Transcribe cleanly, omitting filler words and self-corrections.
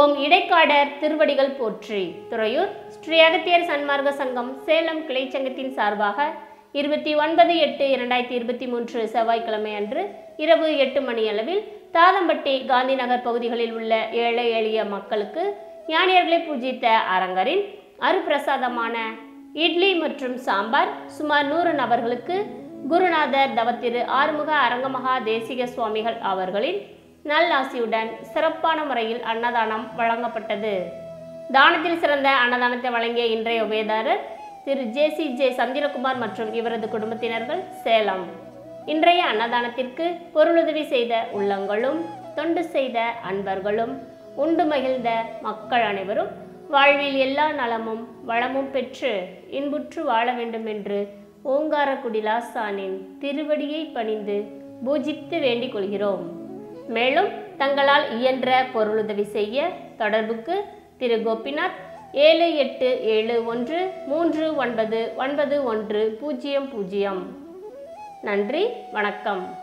ஓம் இடைக்காடர் திருவடிகள் போற்றி. துறையூர் ஸ்ரீ அகத்தியர் சன்மார்க சங்கம் சேலம் கிளை சங்கத்தின் சார்பாக 29/8/2023 செவ்வாய்க்கிழமை அன்று இரவு 8 மணி அளவில் தாளம்பட்டி காந்தி நகர் பகுதிகளில் உள்ள ஏழை எளிய மக்களுக்கு ஞானியர்களை பூஜித்த அரங்கரின் அரு பிரசாதமான இட்லி மற்றும் சாம்பார் சுமார் 100 நபர்களுக்கு குருநாதர் தவத்திரு ஆறுமுக அரங்கமகா தேசிக சுவாமிகள் அவர்களின் நல்லாசியுடன் சிறப்பான முறையில் அன்னதானம் வழங்கப்பட்டது. தானத்தில் சிறந்த அன்னதானத்தை வழங்கிய இன்றைய உபயதாரர் திரு ஜே.சி.ஜே. சந்திரகுமார் மற்றும் இவரது குடும்பத்தினர்கள் சேலம். இன்றைய அன்னதானத்திற்கு பொருளுதவி செய்த உள்ளங்களும் தொண்டு செய்த அன்பர்களும் உண்டு மகிழ்ந்த மக்கள் அனைவரும் வாழ்வில் எல்லா நலமும் வளமும் பெற்று இன்புற்று வாழ வேண்டும் என்று ஓங்காரக்குடிலாசானின் திருவடியை பணிந்து பூஜித்து வேண்டிக் கொள்கிறோம். மேலும் தங்களால் இயன்ற பொருளுதவி செய்ய தொடர்புக்கு திரு கோபிநாத் 7871 3991 0. நன்றி, வணக்கம்.